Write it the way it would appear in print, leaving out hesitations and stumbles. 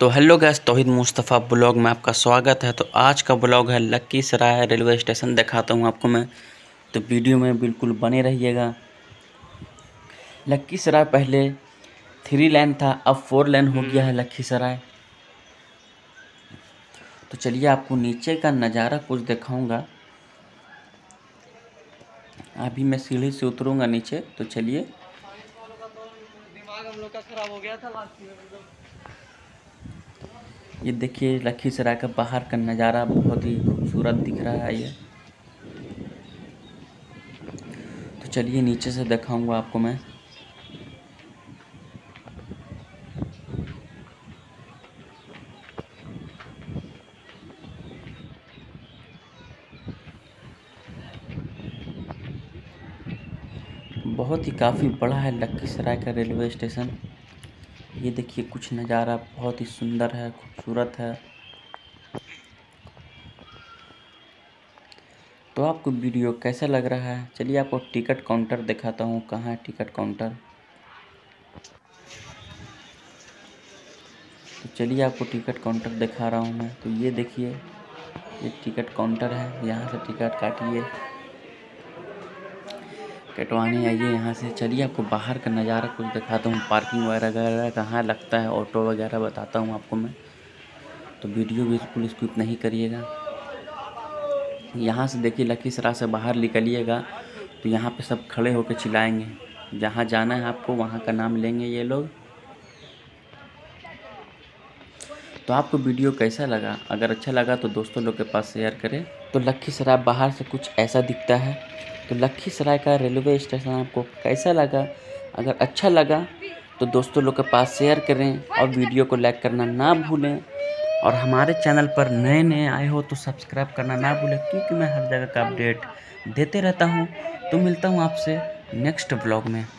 तो hello guys, तौहीद Mustafa blog में आपका स्वागत है। तो आज का ब्लॉग है लखीसराय रेलवे स्टेशन, दिखाता हूं आपको मैं। तो वीडियो में बिल्कुल बने रहिएगा। लखीसराय पहले 3 लेन था, अब 4 लेन हो गया है लखीसराय। तो चलिए आपको नीचे का नज़ारा कुछ दिखाऊंगा। अभी मैं सीढ़ी से उतरूँगा नीचे। तो चलिए, दिमाग हम लोग का खराब हो गया था लास्ट में। ये देखिए लखीसराय का बाहर का नज़ारा बहुत ही खूबसूरत दिख रहा है ये। तो चलिए नीचे से दिखाऊंगा आपको मैं। बहुत ही काफ़ी बड़ा है लखीसराय का रेलवे स्टेशन। ये देखिए कुछ नज़ारा बहुत ही सुंदर है, खूबसूरत है। तो आपको वीडियो कैसा लग रहा है? चलिए आपको टिकट काउंटर दिखाता हूँ, कहाँ है टिकट काउंटर। तो चलिए आपको टिकट काउंटर दिखा रहा हूँ मैं। तो ये देखिए, ये टिकट काउंटर है, यहाँ से टिकट काटिए, कटवाने आइए यहाँ से। चलिए आपको बाहर का नज़ारा कुछ दिखाता हूँ, पार्किंग वगैरह कहाँ लगता है, ऑटो वगैरह बताता हूँ आपको मैं। तो वीडियो बिल्कुल स्किप नहीं करिएगा। यहाँ से देखिए लखीसराय से बाहर निकलिएगा तो यहाँ पे सब खड़े होकर चिल्लाएंगे, जहाँ जाना है आपको वहाँ का नाम लेंगे ये लोग। तो आपको वीडियो कैसा लगा? अगर अच्छा लगा तो दोस्तों लोग के पास शेयर करें। तो लखीसराय बाहर से कुछ ऐसा दिखता है। तो लखीसराय का रेलवे स्टेशन आपको कैसा लगा? अगर अच्छा लगा तो दोस्तों लोग के पास शेयर करें और वीडियो को लाइक करना ना भूलें। और हमारे चैनल पर नए आए हो तो सब्सक्राइब करना ना भूलें, क्योंकि मैं हर जगह का अपडेट देते रहता हूं। तो मिलता हूं आपसे नेक्स्ट ब्लॉग में।